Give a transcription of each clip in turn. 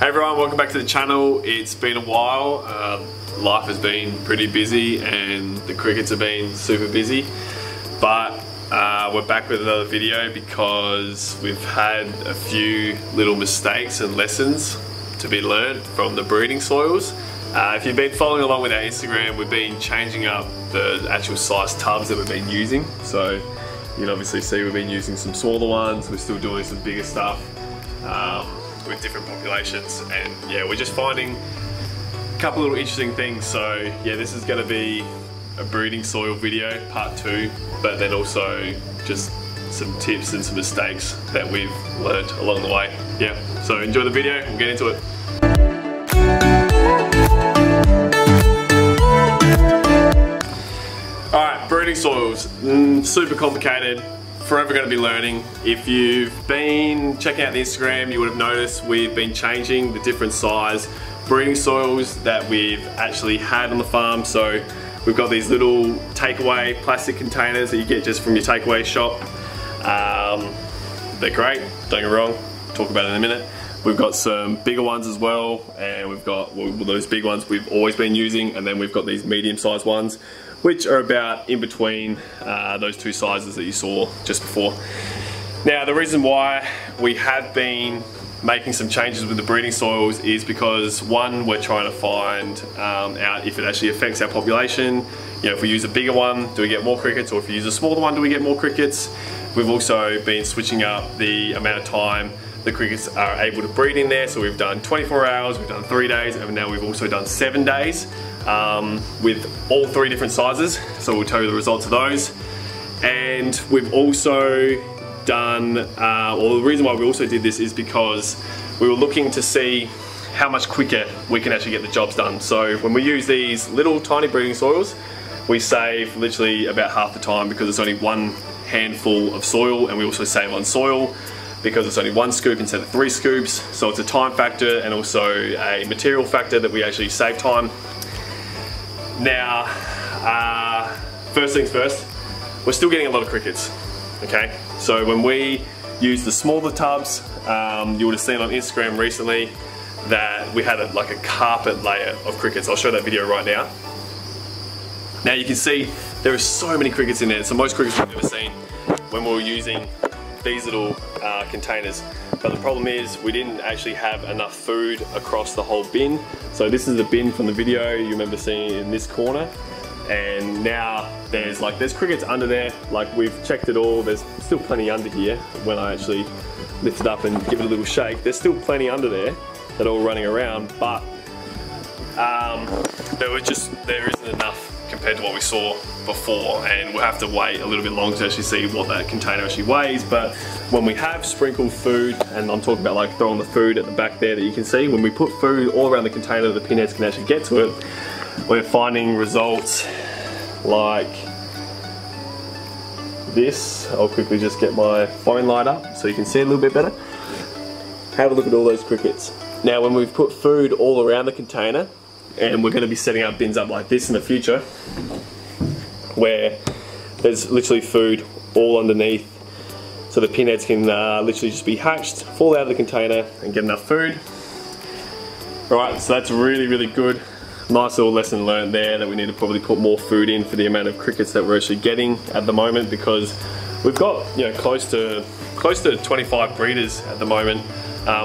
Hey everyone, welcome back to the channel. It's been a while. Life has been pretty busy and the crickets have been super busy, but we're back with another video because we've had a few little mistakes and lessons to be learned from the breeding soils. If you've been following along with our Instagram, we've been changing up the actual size tubs that we've been using. So you can obviously see we've been using some smaller ones. We're still doing some bigger stuff with different populations, and yeah, we're just finding a couple little interesting things. So yeah, this is going to be a breeding soil video part 2, but then also just some tips and some mistakes that we've learned along the way. Yeah, so enjoy the video, we'll get into it. Alright, breeding soils, super complicated. Forever going to be learning. If you've been checking out the Instagram, you would have noticed we've been changing the different size breeding soils that we've actually had on the farm. So we've got these little takeaway plastic containers that you get just from your takeaway shop. They're great, don't get me wrong, talk about it in a minute. We've got some bigger ones as well, and we've got, well, those big ones we've always been using, and then we've got these medium-sized ones, which are about in between those two sizes that you saw just before. Now, the reason why we have been making some changes with the breeding soils is because, one, we're trying to find out if it actually affects our population. You know, if we use a bigger one, do we get more crickets, or if we use a smaller one, do we get more crickets? We've also been switching up the amount of time the crickets are able to breed in there. So we've done 24 hours, we've done 3 days, and now we've also done 7 days with all 3 different sizes. So we'll tell you the results of those. And we've also done, well, the reason why we also did this is because we were looking to see how much quicker we can actually get the jobs done. So when we use these little tiny breeding soils, we save literally about half the time because it's only one handful of soil, and we also save on soil, because it's only 1 scoop instead of 3 scoops. So it's a time factor and also a material factor that we actually save time. Now, first things first, we're still getting a lot of crickets, okay? So when we use the smaller tubs, you would have seen on Instagram recently that we had like a carpet layer of crickets. I'll show that video right now. Now you can see there are so many crickets in there. So most crickets we've ever seen when we were using these little containers, but the problem is we didn't actually have enough food across the whole bin. So this is the bin from the video you remember seeing in this corner, and now there's crickets under there. Like, we've checked it all, there's still plenty under here. When I actually lift it up and give it a little shake, there's still plenty under there that are all running around, but there isn't enough compared to what we saw before, and we'll have to wait a little bit longer to actually see what that container actually weighs. But when we have sprinkled food, and I'm talking about like throwing the food at the back there that you can see, when we put food all around the container, the pinheads can actually get to it. We're finding results like this. I'll quickly just get my phone light up so you can see a little bit better. Have a look at all those crickets. Now, when we've put food all around the container, and we're going to be setting our bins up like this in the future, where there's literally food all underneath, so the pinheads can literally just be hatched, fall out of the container and get enough food. Right, so that's really, really good. Nice little lesson learned there, that we need to probably put more food in for the amount of crickets that we're actually getting at the moment, because we've got, you know, close to 25 breeders at the moment.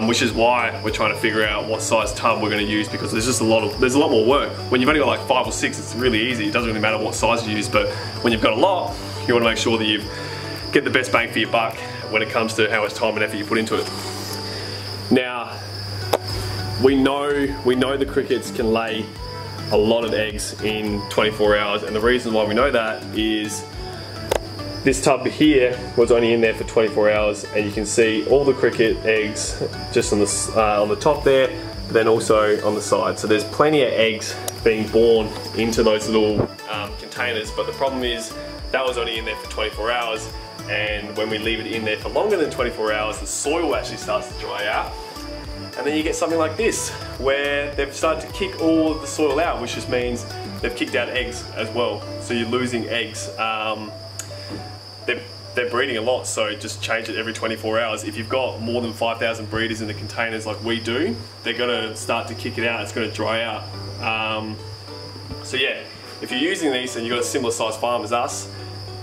Which is why we're trying to figure out what size tub we're going to use, because there's just there's a lot more work. When you've only got like 5 or 6, it's really easy. It doesn't really matter what size you use, but when you've got a lot, you want to make sure that you get the best bang for your buck when it comes to how much time and effort you put into it. Now, we know the crickets can lay a lot of eggs in 24 hours, and the reason why we know that is this tub here was only in there for 24 hours, and you can see all the cricket eggs just on the top there, but then also on the side. So there's plenty of eggs being born into those little containers, but the problem is that was only in there for 24 hours, and when we leave it in there for longer than 24 hours, the soil actually starts to dry out, and then you get something like this, where they've started to kick all of the soil out, which just means they've kicked out eggs as well. So you're losing eggs. They're they're breeding a lot, so just change it every 24 hours. If you've got more than 5,000 breeders in the containers like we do, they're gonna start to kick it out, it's gonna dry out. So yeah, if you're using these and you've got a similar sized farm as us,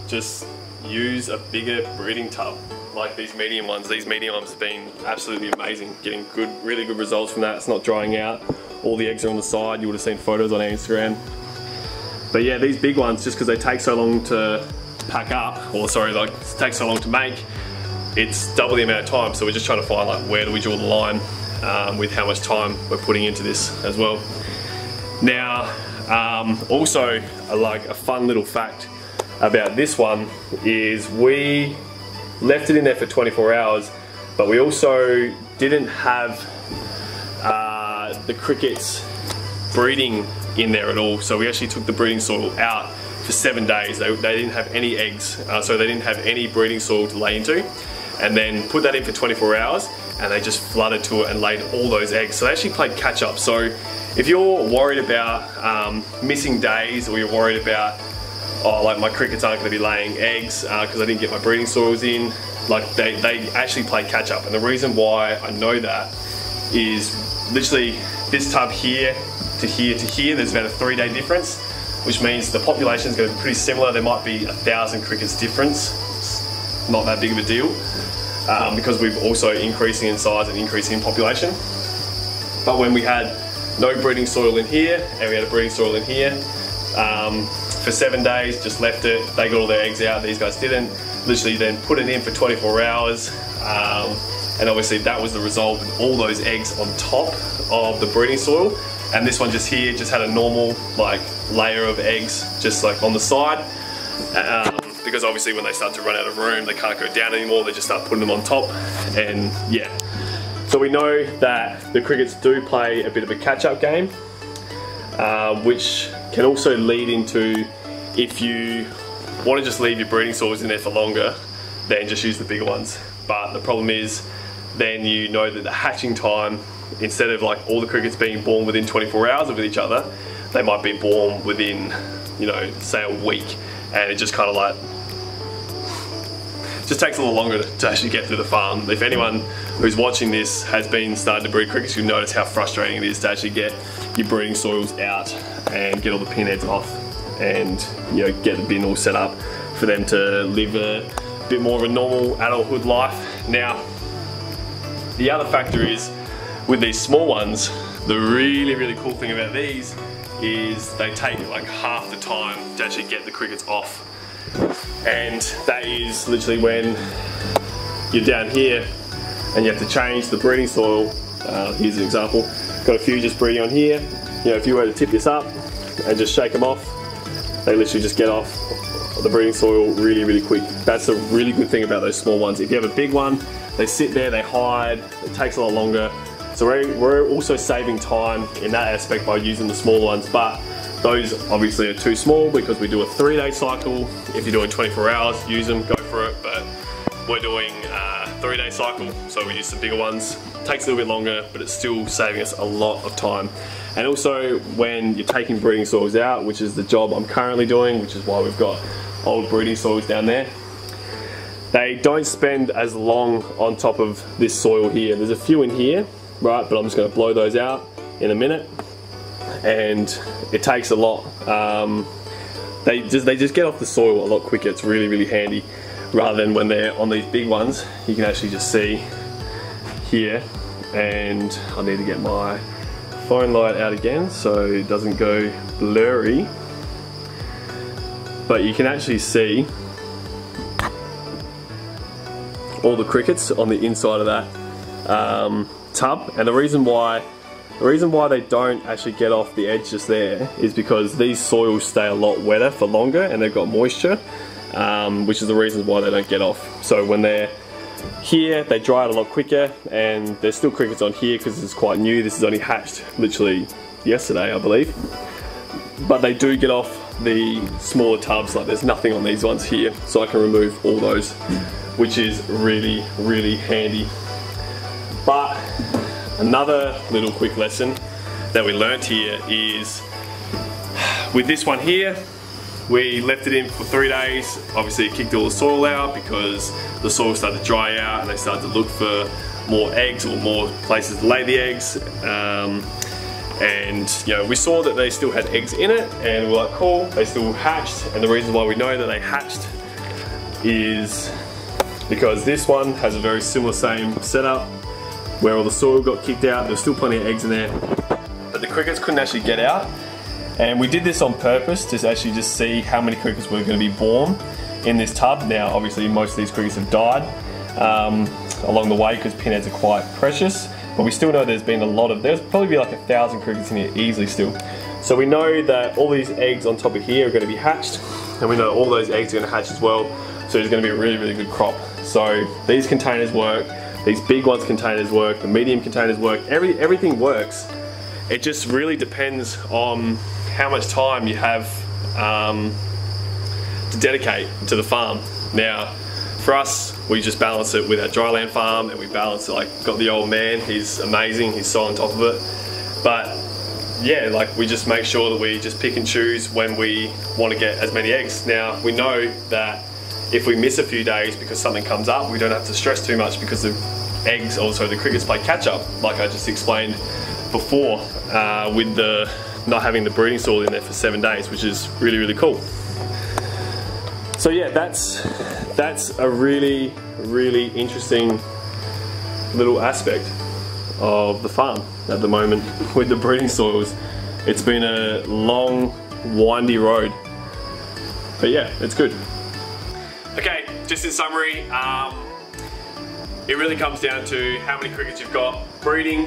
just use a bigger breeding tub, like these medium ones. These medium ones have been absolutely amazing, getting good, really good results from that. It's not drying out. All the eggs are on the side. You would have seen photos on Instagram. But yeah, these big ones, just because they take so long to pack up, or sorry, like it takes so long to make, it's double the amount of time. So we're just trying to find like where do we draw the line with how much time we're putting into this as well. Now, also like a fun little fact about this one is we left it in there for 24 hours, but we also didn't have the crickets breeding in there at all. So we actually took the breeding soil out for 7 days. They didn't have any eggs, so they didn't have any breeding soil to lay into, and then put that in for 24 hours and they just flooded to it and laid all those eggs. So they actually played catch up. So if you're worried about missing days, or you're worried about, oh, like my crickets aren't going to be laying eggs because I didn't get my breeding soils in, like they actually play catch up. And the reason why I know that is literally this tub here to here to here, there's about a 3-day difference, which means the population is going to be pretty similar. There might be 1,000 crickets difference. It's not that big of a deal because we've also increasing in size and increasing in population. But when we had no breeding soil in here and we had a breeding soil in here, for 7 days, just left it, they got all their eggs out, these guys didn't, literally then put it in for 24 hours, and obviously that was the result with all those eggs on top of the breeding soil. And this one just here just had a normal like layer of eggs just like on the side, because obviously when they start to run out of room, they can't go down anymore, they just start putting them on top. And yeah, so we know that the crickets do play a bit of a catch-up game, which can also lead into, if you want to just leave your breeding soils in there for longer, then just use the bigger ones. But the problem is, then you know that the hatching time, instead of like all the crickets being born within 24 hours of each other, they might be born within, you know, say a week, and it just kind of like just takes a little longer to actually get through the farm. If anyone who's watching this has been starting to breed crickets, you'll notice how frustrating it is to actually get your breeding soils out and get all the pinheads off, and you know, get the bin all set up for them to live a bit more of a normal adulthood life. Now, the other factor is with these small ones, the really cool thing about these is they take like half the time to actually get the crickets off, and that is literally when you're down here and you have to change the breeding soil. Here's an example, got a few just breeding on here. You know, if you were to tip this up and just shake them off, they literally just get off the breeding soil really quick. That's a really good thing about those small ones. If you have a big one, they sit there, they hide, it takes a lot longer. So we're also saving time in that aspect by using the smaller ones, but those obviously are too small because we do a 3-day cycle. If you're doing 24 hours, use them, go for it, but we're doing a 3-day cycle, so we use some bigger ones. It takes a little bit longer, but it's still saving us a lot of time. And also when you're taking breeding soils out, which is the job I'm currently doing, which is why we've got old breeding soils down there, they don't spend as long on top of this soil here. There's a few in here, right, but I'm just going to blow those out in a minute, and it takes a lot. They just get off the soil a lot quicker. It's really handy, rather than when they're on these big ones. You can actually just see here, and I need to get my phone light out again so it doesn't go blurry, but you can actually see all the crickets on the inside of that tub. And the reason why they don't actually get off the edge just there is because these soils stay a lot wetter for longer, and they've got moisture, which is the reason why they don't get off. So when they're here, they dry out a lot quicker, and there's still crickets on here because it's quite new. This is only hatched literally yesterday, I believe, but they do get off the smaller tubs. Like there's nothing on these ones here, so I can remove all those, which is really handy. But another little quick lesson that we learnt here is with this one here, We left it in for 3 days. Obviously it kicked all the soil out because the soil started to dry out and they started to look for more eggs or more places to lay the eggs. And you know, we saw that they still had eggs in it, and we're like, cool, they still hatched. And the reason why we know that they hatched is because this one has a very similar same setup where all the soil got kicked out. There's still plenty of eggs in there, but the crickets couldn't actually get out. And we did this on purpose to actually just see how many crickets were going to be born in this tub. Now obviously most of these crickets have died along the way because pinheads are quite precious, but we still know there's been a lot of, there's probably like 1,000 crickets in here easily still. So we know that all these eggs on top of here are going to be hatched, and we know all those eggs are going to hatch as well, so it's going to be a really, really good crop. So these containers work, these big ones containers work, the medium containers work, everything works. It just really depends on how much time you have to dedicate to the farm. Now, for us, we just balance it with our dryland farm, and we balance it, like, got the old man, he's amazing, he's so on top of it. But yeah, like, we just make sure that we just pick and choose when we want to get as many eggs. Now, we know that if we miss a few days because something comes up, we don't have to stress too much because the eggs, also the crickets, play catch up, like I just explained before, with the not having the breeding soil in there for 7 days, which is really, really cool. So yeah, that's a really, really interesting little aspect of the farm at the moment with the breeding soils. It's been a long, windy road, but yeah, it's good. Okay, just in summary, it really comes down to how many crickets you've got breeding.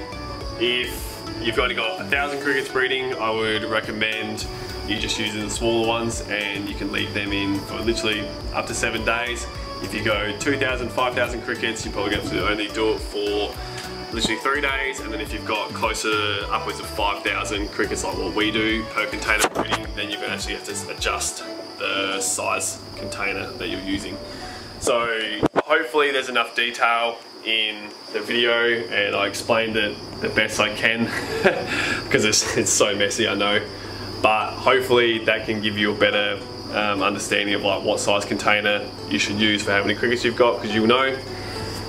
If you've only got 1,000 crickets breeding, I would recommend you just use the smaller ones, and you can leave them in for literally up to 7 days. If you go 2,000, 5,000 crickets, you probably have to only do it for literally 3 days. And then if you've got closer, upwards of 5,000 crickets like what we do per container breeding, then you actually have to adjust the size container that you're using. So hopefully there's enough detail in the video, and I explained it the best I can because it's so messy, I know. But hopefully that can give you a better understanding of like what size container you should use for how many crickets you've got, because you'll know.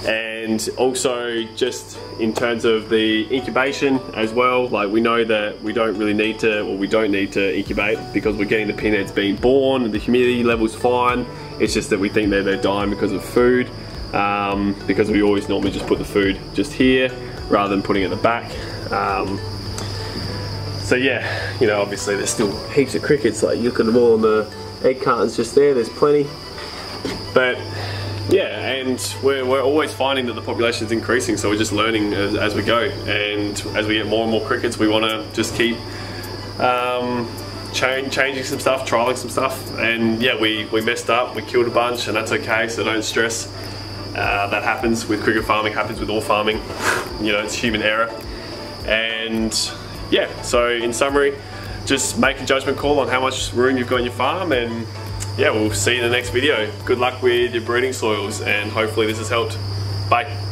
And also just in terms of the incubation as well, like we know that we don't really need to, or we don't need to incubate because we're getting the pinheads being born, the humidity level's fine. It's just that we think that they're dying because of food, because we always normally just put the food just here rather than putting it in the back. So yeah, you know, obviously there's still heaps of crickets, like you look at them all on the egg cartons just there, there's plenty. But yeah, and we're always finding that the population is increasing, so we're just learning as we go. And as we get more and more crickets, we want to just keep changing some stuff, trialing some stuff. And yeah, we messed up, we killed a bunch, and that's okay, so don't stress. That happens with cricket farming, happens with all farming. You know, it's human error. And yeah, so in summary, just make a judgment call on how much room you've got in your farm, and yeah, we'll see you in the next video. Good luck with your breeding soils, and hopefully this has helped. Bye.